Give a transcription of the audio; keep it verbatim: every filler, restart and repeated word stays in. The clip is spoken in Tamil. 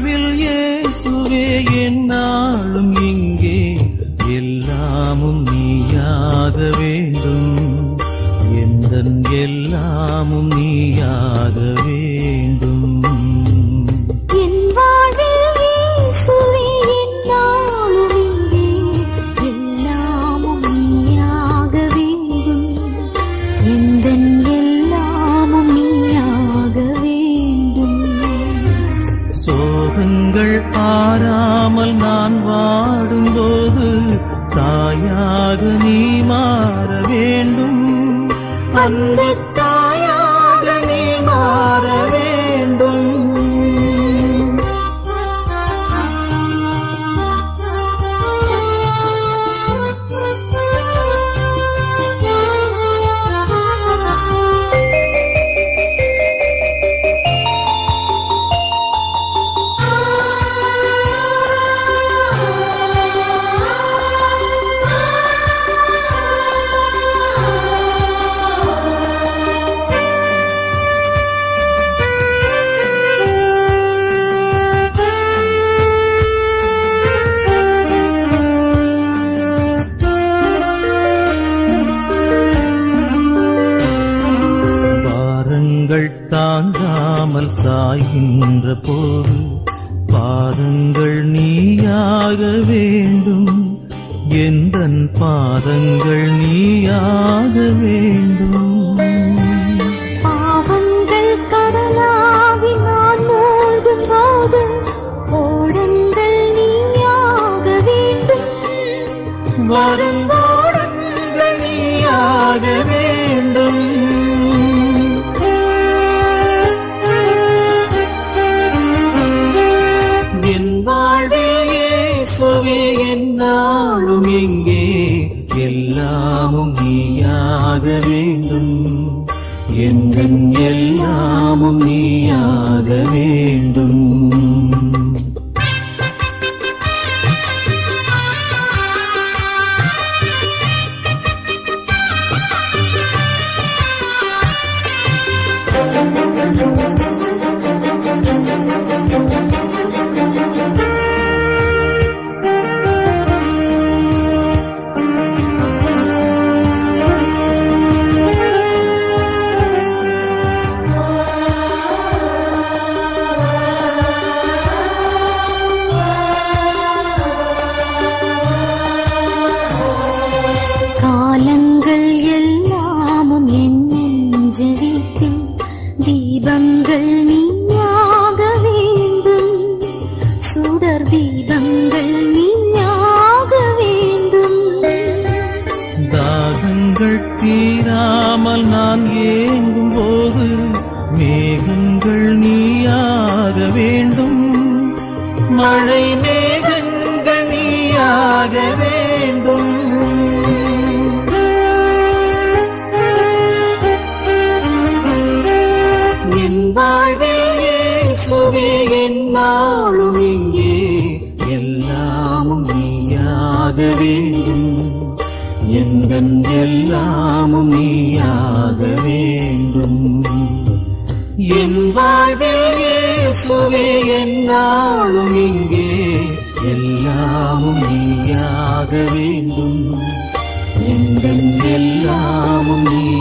வாழ்வில் இயேசுவே என்னாலும் இங்கே எல்லாமும் நீயாக வேண்டும், எந்தன் எல்லாமும் நீயாக வேண்டும். பாராமல் நான் வாடும்போது தாயாக நீ மாற வேண்டும், அந்த தாயாக நீ மாற வேண்டும். தாங்காமல் சாய்கின்ற போது பாதங்கள் நீயாக வேண்டும், எந்தன் பாதங்கள் நீயாக வேண்டும். பாவங்கள் கடலாகி நான் மூழ்கும் போது ஓடங்கள் நீயாக வேண்டும், வருந்தோடங்கள் நீயாக வேண்டும். நாளும் எங்கே எல்லாமும் நீயாக வேண்டும், எந்தன் எல்லாமும் நீயாக வேண்டும். தீராமல் நான் ஏங்கும் போது மேகங்கள் நீயாக வேண்டும், மழை மேகங்கள் நீயாக வேண்டும். என் வாழ்விலே சுவே என் நாளும் இங்கே எல்லாமும் நீயாக வேண்டும், எந்தன் எல்லாமும் நீயாக வேண்டும். என் வாழ்வில் இயேசுவே என்னாலும் இங்கே எல்லாமும் நீயாக வேண்டும், எந்தன் எல்லாமும் நீ